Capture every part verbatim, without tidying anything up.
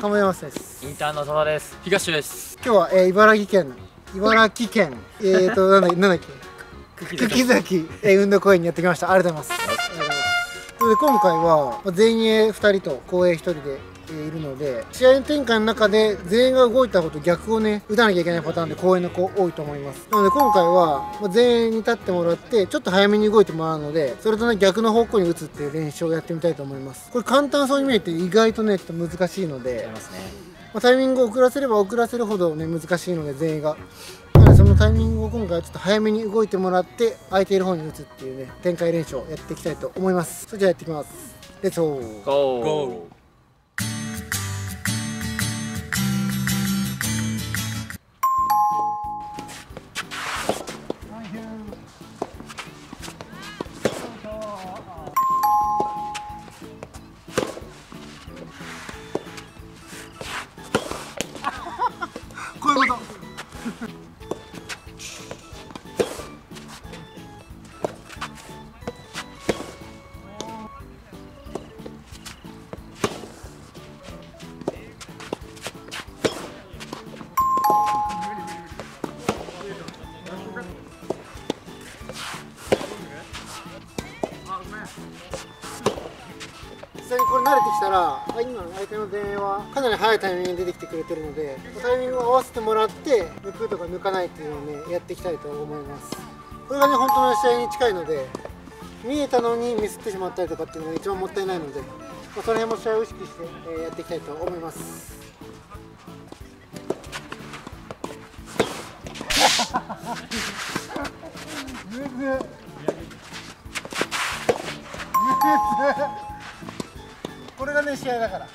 鴨山です。インターンの戸田です。東です。今日は、えー、茨城県茨城県えーとなんだなんだっけ茎崎運動公園にやってきました。ありがとうございます。それで今回は前衛ふたりと後衛ひとりでいるので、試合の展開の中で前衛が動いたこと逆をね打たなきゃいけないパターンで後衛の子多いと思います。なので今回は前衛に立ってもらってちょっと早めに動いてもらうので、それとね逆の方向に打つっていう練習をやってみたいと思います。これ簡単そうに見えて意外とねちょっと難しいので、タイミングを遅らせれば遅らせるほどね難しいので前衛が。そのタイミングを今回はちょっと早めに動いてもらって空いている方に打つっていうね展開練習をやっていきたいと思います。それじゃあやっていきます。レッツゴーゴー。こういうことこれ慣れてきたら、今の相手の前衛はかなり早いタイミングに出てきてくれてるので、タイミングを合わせてもらって抜くとか抜かないっていうのをねやっていきたいと思います。これがね本当の試合に近いので、見えたのにミスってしまったりとかっていうのが一番もったいないので、まあ、その辺も試合を意識してやっていきたいと思います。むずっむずっこれがね試合だから。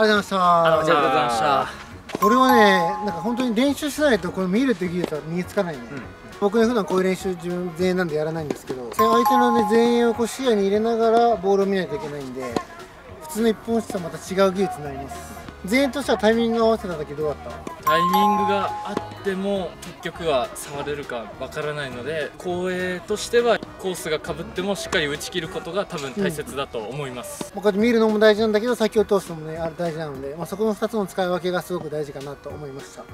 ありがとうございました。ありがとうございました。これはね、なんか本当に練習しないとこれ見るっていう技術は身につかないね。うん、僕ね普段こういう練習自分前衛なんでやらないんですけど、相手のね前衛をこう視野に入れながらボールを見ないといけないんで、普通の一本打ちとはまた違う技術になります。前衛としてはタイミングを合わせた時どうだった？タイミングがあっても結局は触れるかわからないので、後衛としては。コースがかぶってもしっかり打ち切ることが多分大切だと思います、うん、こうやって見るのも大事なんだけど先を通すのも、ね、あれ大事なので、まあ、そこのふたつの使い分けがすごく大事かなと思いました。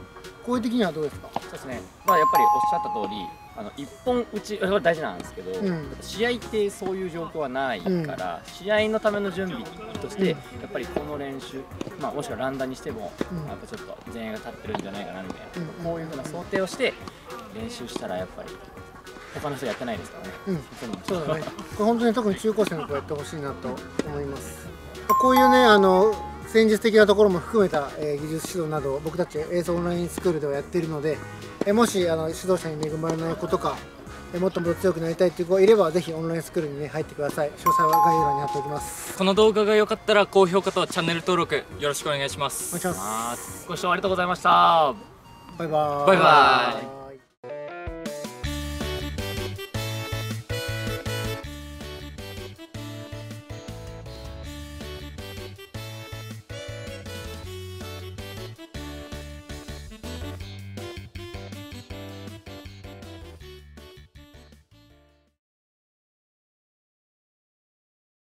攻撃的にはどうですか？そうですね、まあ、やっぱりおっしゃった通りあの一本打ちは大事なんですけど、うん、試合ってそういう状況はないから、うん、試合のための準備として、うん、やっぱりこの練習、まあ、もしくはランダにしても、うん、やっぱちょっと前衛が立ってるんじゃないかなみたいな、うん、こういうふうな想定をして練習したらやっぱり。他の人やってないですからね。うん、そうだね。これ本当に特に中高生の子やってほしいなと思います。こういうね、あの戦術的なところも含めた、えー、技術指導などを僕たちエースオンラインスクールではやっているので、えー、もしあの指導者に恵まれない子とか、もっともっと強くなりたいという子がいれば、ぜひオンラインスクールに、ね、入ってください。詳細は概要欄に貼っておきます。この動画が良かったら高評価とチャンネル登録よろしくお願いします。お願いします。ご視聴ありがとうございました。バイバーイ。バイバーイ。